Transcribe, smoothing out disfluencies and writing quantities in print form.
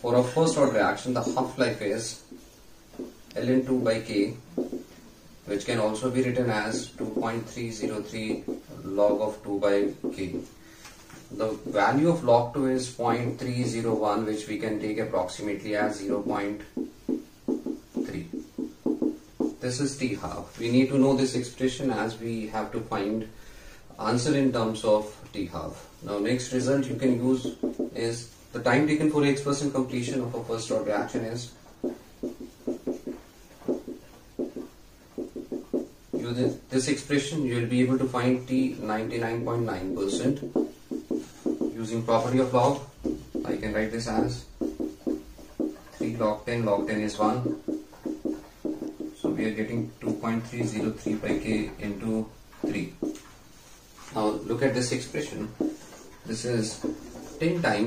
For a first order reaction, the half-life is ln2 by k, which can also be written as 2.303 log of 2 by k. The value of log 2 is 0.301, which we can take approximately as 0.3. This is T half. We need to know this expression as we have to find answer in terms of T half. Now next result you can use is the time taken for 8% completion of a first order reaction is using this expression you will be able to find T 99.9%. Using property of log, I can write this as 3 log 10, log 10 is 1. So we are getting 2.303 by k into 3. Now look at this expression. This is 10 times